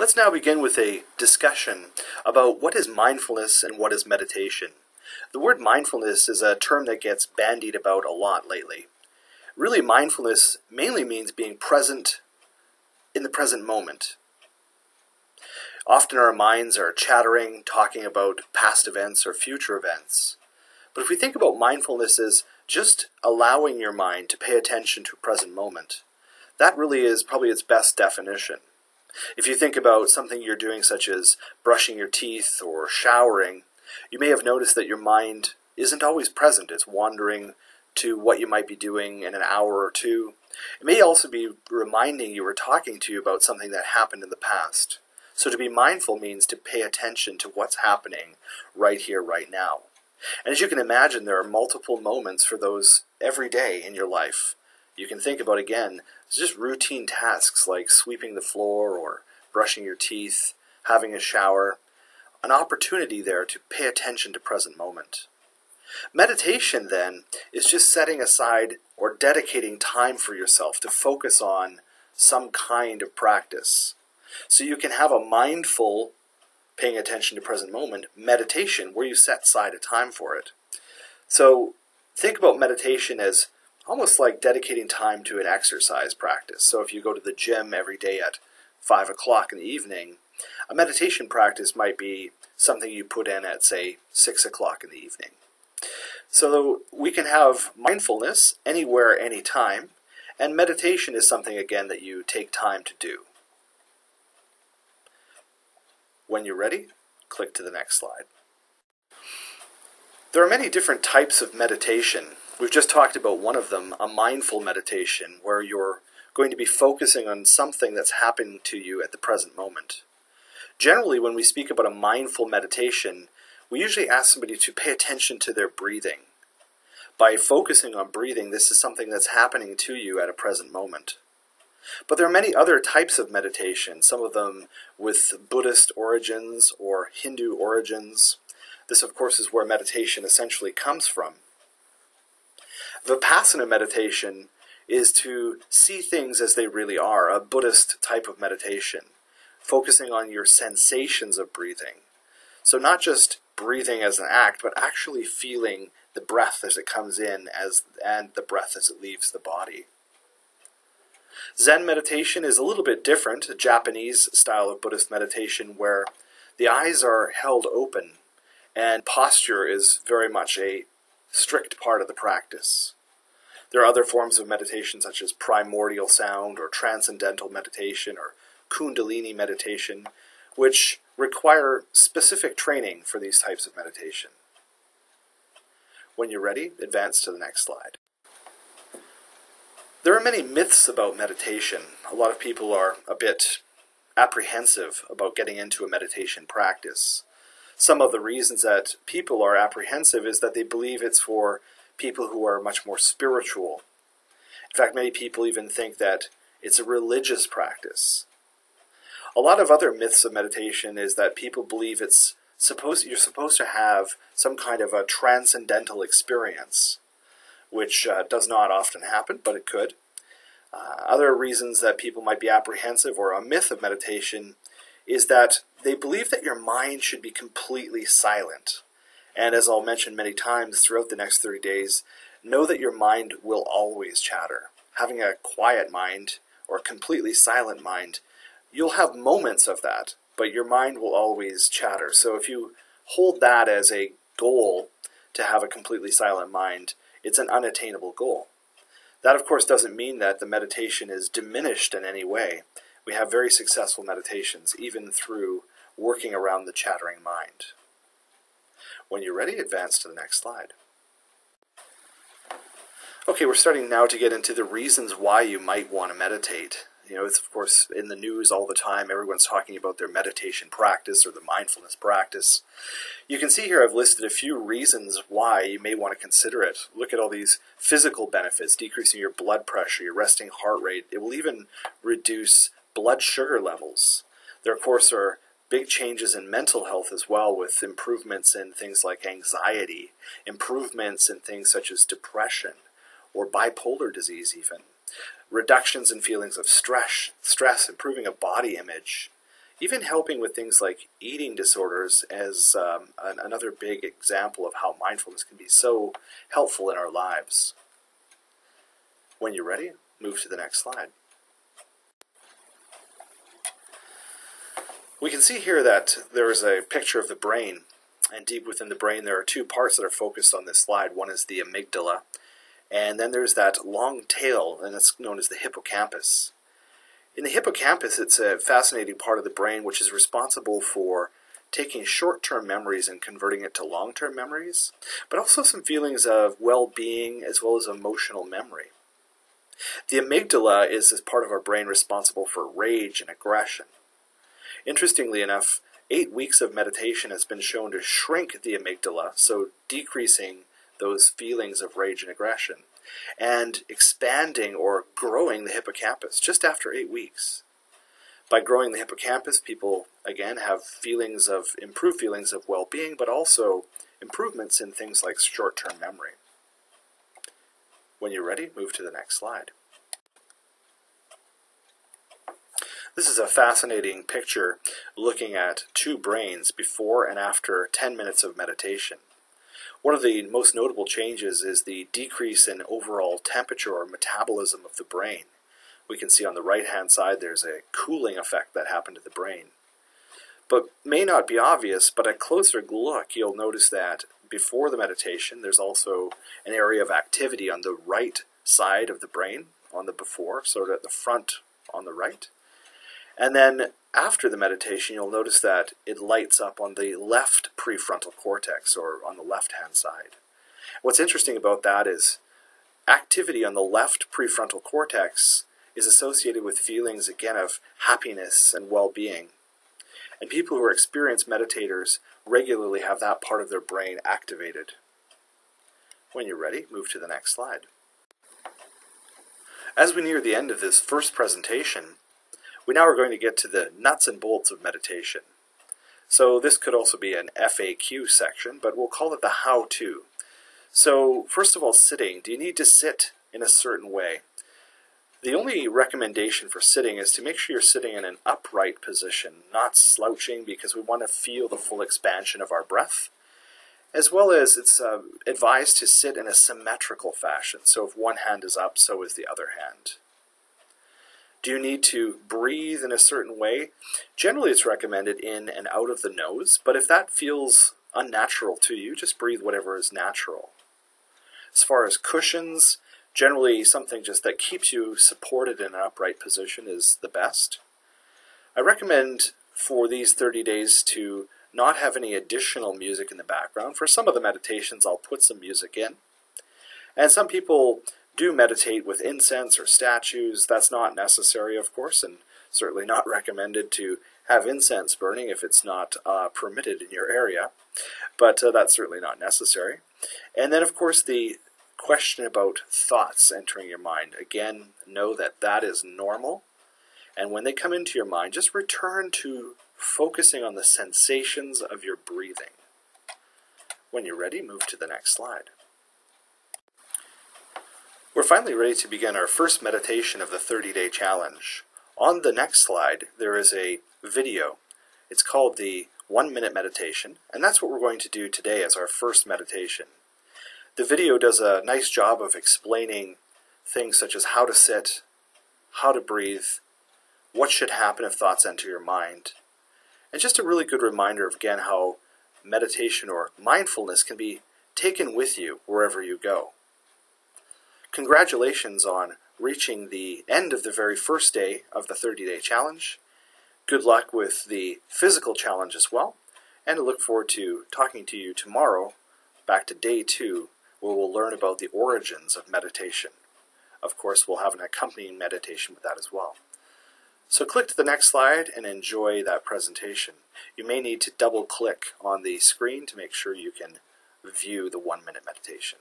Let's now begin with a discussion about what is mindfulness and what is meditation. The word mindfulness is a term that gets bandied about a lot lately. Really, mindfulness mainly means being present in the present moment. Often our minds are chattering, talking about past events or future events. But if we think about mindfulness as just allowing your mind to pay attention to a present moment, that really is probably its best definition. If you think about something you're doing such as brushing your teeth or showering, you may have noticed that your mind isn't always present. It's wandering to what you might be doing in an hour or two. It may also be reminding you or talking to you about something that happened in the past. So to be mindful means to pay attention to what's happening right here, right now. And as you can imagine, there are multiple moments for those every day in your life. You can think about, again, just routine tasks like sweeping the floor or brushing your teeth, having a shower. An opportunity there to pay attention to present moment. Meditation, then, is just setting aside or dedicating time for yourself to focus on some kind of practice. So you can have a mindful, paying attention to present moment, meditation where you set aside a time for it. So think about meditation as almost like dedicating time to an exercise practice. So if you go to the gym every day at 5 o'clock in the evening, a meditation practice might be something you put in at, say, 6 o'clock in the evening. So we can have mindfulness anywhere, anytime, and meditation is something, again, that you take time to do. When you're ready, click to the next slide. There are many different types of meditation. We've just talked about one of them, a mindful meditation, where you're going to be focusing on something that's happening to you at the present moment. Generally, when we speak about a mindful meditation, we usually ask somebody to pay attention to their breathing. By focusing on breathing, this is something that's happening to you at a present moment. But there are many other types of meditation, some of them with Buddhist origins or Hindu origins. This, of course, is where meditation essentially comes from. Vipassana meditation is to see things as they really are, a Buddhist type of meditation. Focusing on your sensations of breathing. So not just breathing as an act, but actually feeling the breath as it comes in and the breath as it leaves the body. Zen meditation is a little bit different, a Japanese style of Buddhist meditation where the eyes are held open and posture is very much a strict part of the practice. There are other forms of meditation such as primordial sound or transcendental meditation or Kundalini meditation, which require specific training for these types of meditation. When you're ready, advance to the next slide. There are many myths about meditation. A lot of people are a bit apprehensive about getting into a meditation practice. Some of the reasons that people are apprehensive is that they believe it's for people who are much more spiritual. In fact, many people even think that it's a religious practice. A lot of other myths of meditation is that people believe you're supposed to have some kind of a transcendental experience, which does not often happen, but it could. Other reasons that people might be apprehensive or a myth of meditation is that they believe that your mind should be completely silent. And as I'll mention many times throughout the next 30 days, know that your mind will always chatter. Having a quiet mind or completely silent mind, you'll have moments of that, but your mind will always chatter. So if you hold that as a goal to have a completely silent mind, it's an unattainable goal. That, of course, doesn't mean that the meditation is diminished in any way. We have very successful meditations, even through working around the chattering mind. When you're ready, advance to the next slide. Okay, we're starting now to get into the reasons why you might want to meditate. You know, it's, of course, in the news all the time. Everyone's talking about their meditation practice or the mindfulness practice. You can see here I've listed a few reasons why you may want to consider it. Look at all these physical benefits, decreasing your blood pressure, your resting heart rate. It will even reduce blood sugar levels. There, of course, are big changes in mental health as well, with improvements in things like anxiety, improvements in things such as depression or bipolar disease even. Reductions in feelings of stress, improving a body image, even helping with things like eating disorders as another big example of how mindfulness can be so helpful in our lives. When you're ready, move to the next slide. We can see here that there is a picture of the brain, and deep within the brain there are two parts that are focused on this slide. One is the amygdala, and then there's that long tail, and it's known as the hippocampus. In the hippocampus, it's a fascinating part of the brain which is responsible for taking short-term memories and converting it to long-term memories, but also some feelings of well-being as well as emotional memory. The amygdala is this part of our brain responsible for rage and aggression. Interestingly enough, 8 weeks of meditation has been shown to shrink the amygdala, so decreasing those feelings of rage and aggression, and expanding or growing the hippocampus just after 8 weeks. By growing the hippocampus, people again have improved feelings of well-being, but also improvements in things like short-term memory. When you're ready, move to the next slide. This is a fascinating picture looking at two brains before and after 10 minutes of meditation. One of the most notable changes is the decrease in overall temperature or metabolism of the brain. We can see on the right-hand side there's a cooling effect that happened to the brain. But may not be obvious, but a closer look you'll notice that before the meditation there's also an area of activity on the right side of the brain, on the before, sort of at the front on the right. And then after the meditation, you'll notice that it lights up on the left prefrontal cortex, or on the left-hand side. What's interesting about that is activity on the left prefrontal cortex is associated with feelings, again, of happiness and well-being. And people who are experienced meditators regularly have that part of their brain activated. When you're ready, move to the next slide. As we near the end of this first presentation, we now are going to get to the nuts and bolts of meditation. So this could also be an FAQ section, but we'll call it the how-to. So first of all, sitting. Do you need to sit in a certain way? The only recommendation for sitting is to make sure you're sitting in an upright position, not slouching, because we want to feel the full expansion of our breath. As well as it's advised to sit in a symmetrical fashion. So if one hand is up, so is the other hand. Do you need to breathe in a certain way? Generally, it's recommended in and out of the nose, but if that feels unnatural to you, just breathe whatever is natural. As far as cushions, generally something just that keeps you supported in an upright position is the best. I recommend for these 30 days to not have any additional music in the background. For some of the meditations, I'll put some music in. And some people do meditate with incense or statues. That's not necessary, of course, and certainly not recommended to have incense burning if it's not permitted in your area, but that's certainly not necessary. And then, of course, the question about thoughts entering your mind. Again, know that that is normal, and when they come into your mind, just return to focusing on the sensations of your breathing. When you're ready, move to the next slide. We're finally ready to begin our first meditation of the 30-day challenge. On the next slide, there is a video. It's called the One-Moment Meditation, and that's what we're going to do today as our first meditation. The video does a nice job of explaining things such as how to sit, how to breathe, what should happen if thoughts enter your mind, and just a really good reminder of, again, how meditation or mindfulness can be taken with you wherever you go. Congratulations on reaching the end of the very first day of the 30-day challenge. Good luck with the physical challenge as well, and I look forward to talking to you tomorrow, back to day 2, where we'll learn about the origins of meditation. Of course, we'll have an accompanying meditation with that as well. So click to the next slide and enjoy that presentation. You may need to double-click on the screen to make sure you can view the one-minute meditation.